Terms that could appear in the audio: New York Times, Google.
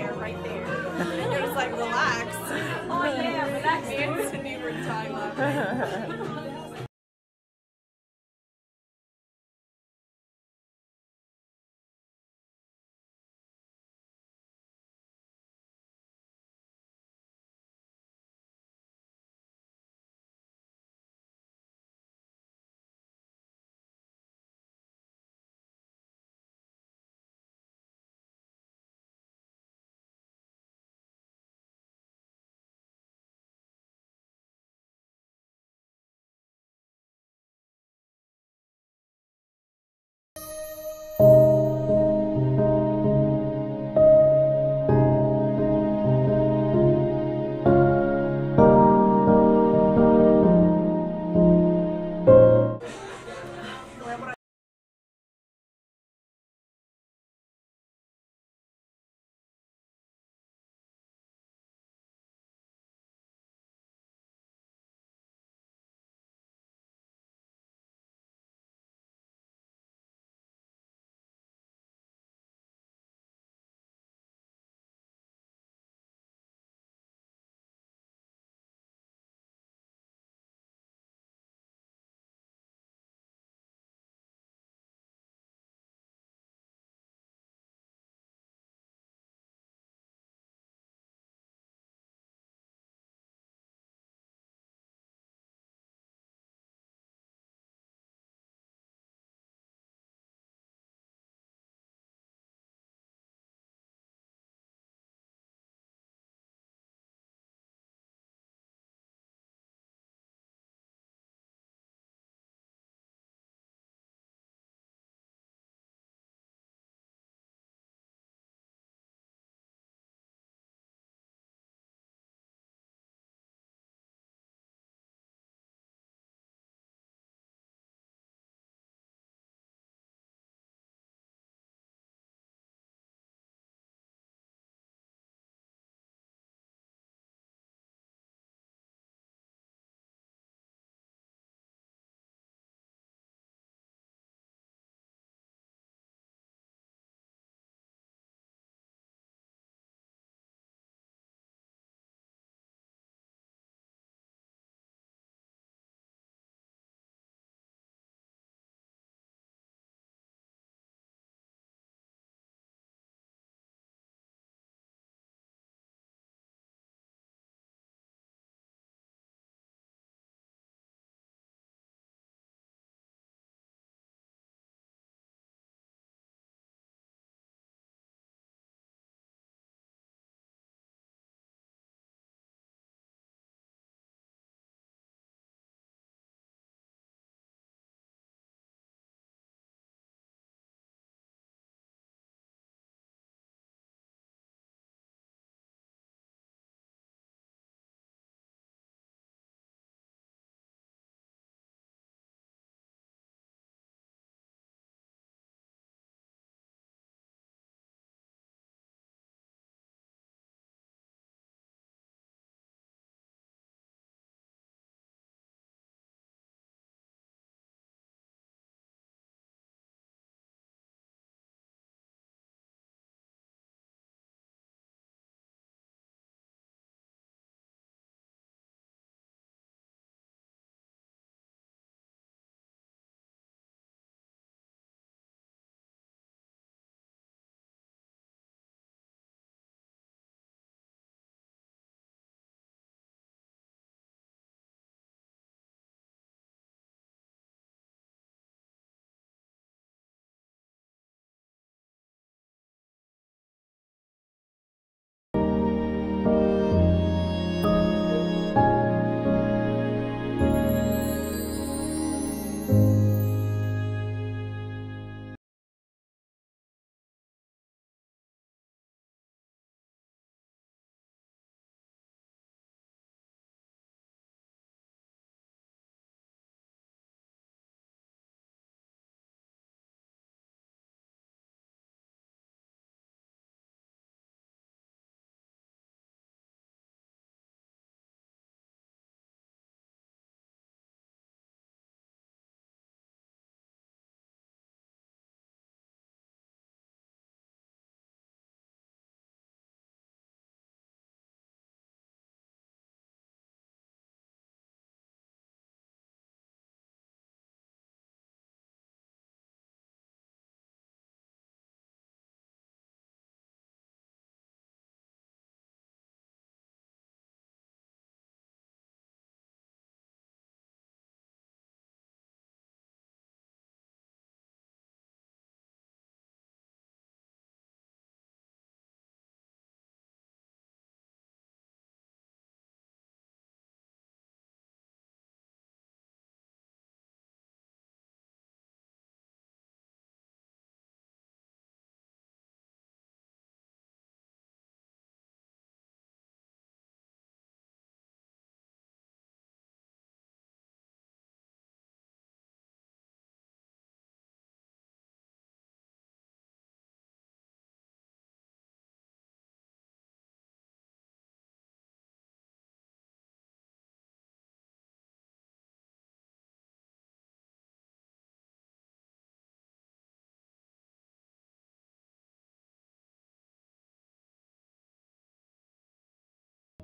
square right there. And it was like, relax. Oh yeah, relax. New York Times.